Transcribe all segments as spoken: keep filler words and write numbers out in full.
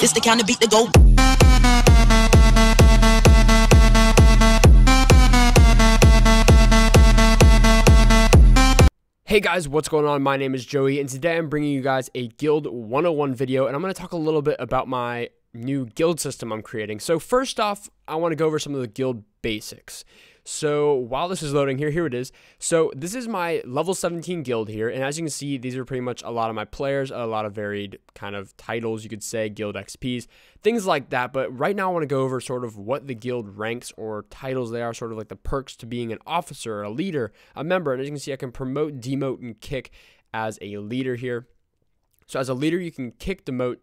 This the kind of beat that go. Hey guys, what's going on? My name is Joey, and today I'm bringing you guys a Guild one oh one video, and I'm going to talk a little bit about my new guild system I'm creating. So first off, I want to go over some of the guild basics. So while this is loading here, here it is. So this is my level seventeen guild here, and as you can see, these are pretty much a lot of my players, a lot of varied kind of titles, you could say, guild X Ps, things like that. But right now I want to go over sort of what the guild ranks or titles they are, sort of like the perks to being an officer, a leader, a member. And as you can see, I can promote, demote, and kick as a leader here. So as a leader, you can kick, demote,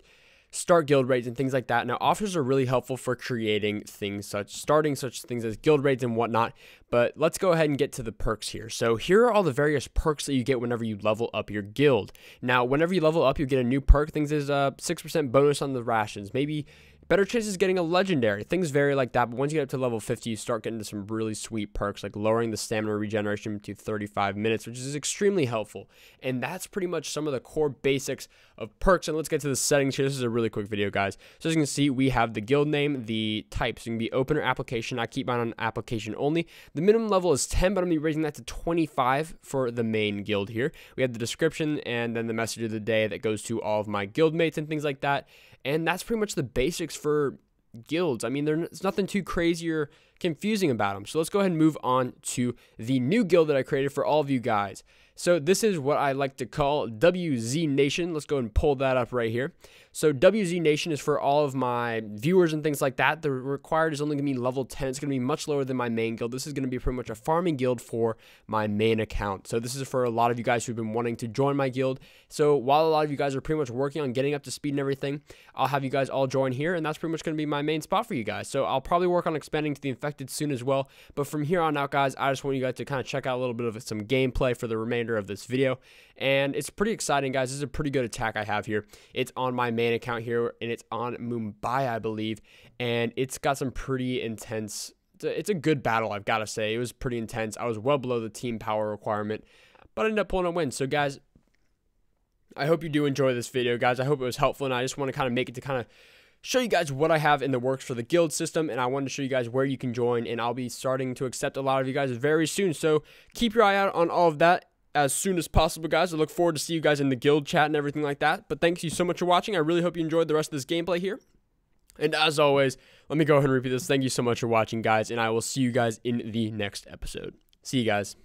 start guild raids and things like that. Now, officers are really helpful for creating things such, starting such things as guild raids and whatnot, but let's go ahead and get to the perks here. So here are all the various perks that you get whenever you level up your guild. Now, whenever you level up, you get a new perk. Things is a six percent bonus on the rations, maybe better chances getting a legendary. Things vary like that, but once you get up to level fifty, you start getting to some really sweet perks, like lowering the stamina regeneration to thirty-five minutes, which is extremely helpful. And that's pretty much some of the core basics of perks. And let's get to the settings here. This is a really quick video, guys. So as you can see, we have the guild name, the types. So you can be open or application. I keep mine on application only. The minimum level is ten, but I'm going to be raising that to twenty-five for the main guild here. We have the description and then the message of the day that goes to all of my guildmates and things like that. And that's pretty much the basics for guilds. I mean, there's nothing too crazy or confusing about them. So let's go ahead and move on to the new guild that I created for all of you guys. So this is what I like to call W Z Nation. Let's go and pull that up right here. So W Z Nation is for all of my viewers and things like that. The required is only going to be level ten. It's going to be much lower than my main guild. This is going to be pretty much a farming guild for my main account. So this is for a lot of you guys who've been wanting to join my guild. So while a lot of you guys are pretty much working on getting up to speed and everything, I'll have you guys all join here, and that's pretty much going to be my main spot for you guys. So I'll probably work on expanding to the infected soon as well. But from here on out, guys, I just want you guys to kind of check out a little bit of some gameplay for the remainder of this video, and it's pretty exciting, guys. This is a pretty good attack I have here. It's on my main account here, and it's on Mumbai, I believe, and it's got some pretty intense, it's a, it's a good battle, I've got to say. It was pretty intense. I was well below the team power requirement, but I ended up pulling a win. So guys, I hope you do enjoy this video, guys. I hope it was helpful, and I just want to kind of make it to kind of show you guys what I have in the works for the guild system, and I wanted to show you guys where you can join, and I'll be starting to accept a lot of you guys very soon, so keep your eye out on all of that as soon as possible, guys. I look forward to see you guys in the guild chat and everything like that. But thanks you so much for watching. I really hope you enjoyed the rest of this gameplay here. And as always, let me go ahead and repeat this. Thank you so much for watching, guys, and I will see you guys in the next episode. See you guys.